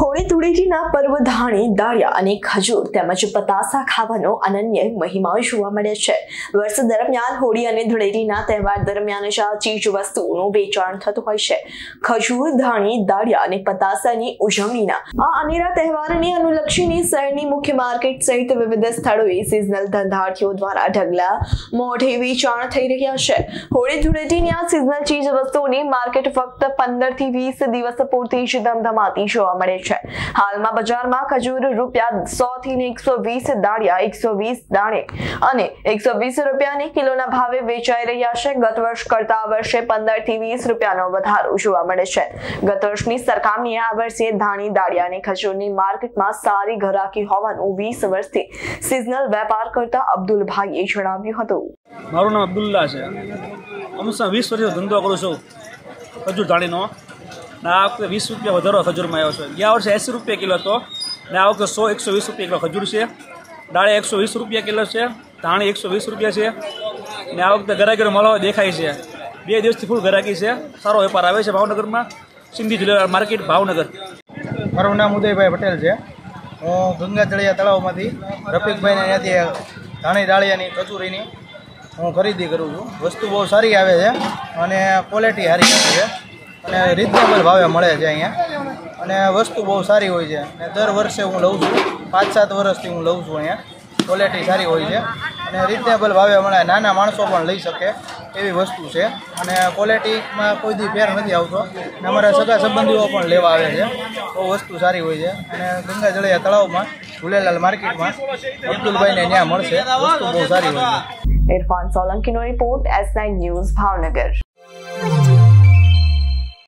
होळी ધુળેટીના પર્વ ધાણી દાળિયા અને ખજૂર તેમજ પતાસા ખાવાનો અનન્ય મહિમા જોવા મળે છે। વર્ષ દરમિયાન હોળી અને ધુળેટીના તહેવાર દરમિયાન જ ચીજ વસ્તુઓનું વેચાણ થતું હોય છે। ખજૂર ધાણી દાળિયા અને પતાસાની ઉજવણીના આ અનેરા તહેવારને અનુલક્ષીને શહેરની મુખ્ય માર્કેટ સહિત વિવિધ સ્થળોએ સિઝનલ ધંધાર્થીઓ દ્વારા ઢગલા મોઢે વેચાણ થઈ રહ્યા છે। હોળી ધુળેટીની આ સિઝનલ ચીજ વસ્તુઓની માર્કેટ ફક્ત 15 થી 20 દિવસ પૂરતી જ ધમધમાતી જોવા મળે છે। हाल में बाजार में खजूर रूपया 100 થી 120, दाड़िया 120, दाणे अने 120 रूपया ने किलोना भावे वेचाई रह्या छे। गत वर्ष करता आ वर्षे 15 થી 20 रूपयानो वधारो जोवा मळे छे। गत वर्षनी सरखामणीए आ वर्षे धाणी, दाड़िया अने खजूरनी मार्केटमां सारी घराकी होवानुं 20 वर्षथी सीजनल वेपार करता अब्दुल भाईए जणाव्युं हतुं। मारुं नाम अब्दुल्ला छे। अमसा 20 वर्षथी धंधो करूं छुं खजूर दाणीनो। आ वक्त 20 रुपया वधारो खजूर में आव्यो छे। गया वर्षे 80 रुपया किलो हतो ने आ वक्त 100-120 रुपया किलो खजूर छे। दाळे 120 रुपया किलो छे, धाणी 120 रुपया छे ने आ वक्त ग्राहकोनो माल देखाय छे। बे दिवसथी फूल ग्राहकी छे, सारो वेपार आवे छे। भावनगर में सिंधी जिल्ला मार्केट भावनगर। मारू नाम उदय भाई पटेल छे। हूँ गंगाजळिया तळावमांथी रफेक भाई ने त्याथी धाणी, दाळियानी, खजूरीनी हूँ खरीदी करूँ छूँ। वस्तु बहुत सारी आवे छे अने क्वॉलिटी सारी आवे छे। रिजनेबल भावे मळे छे अहींया अने वस्तु बहुत सारी होय छे। दर वर्षे हूँ लऊँ छूँ, 5-7 वर्षथी हूँ लऊँ छूँ। अहींया क्वॉलिटी सारी होय छे अने रिजनेबल भावे मळे, नाना माणसो पण लई शके एवी वस्तु छे अने क्वॉलिटीमां कोई दी फेर नथी आवतो अने अमारा सगा संबंधीओ पण लेवा आवे छे। तो वस्तु सारी होय छे अने गंगाजळिया तळावमां झूलेलाल मार्केटमां अब्दुलभाईने न्या मळशे। वस्तु बहुत सारी होय छे। इरफान सोलंकीनो रिपोर्ट S9 न्यूज़ भावनगर।